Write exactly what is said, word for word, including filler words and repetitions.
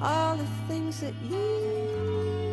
all the things that you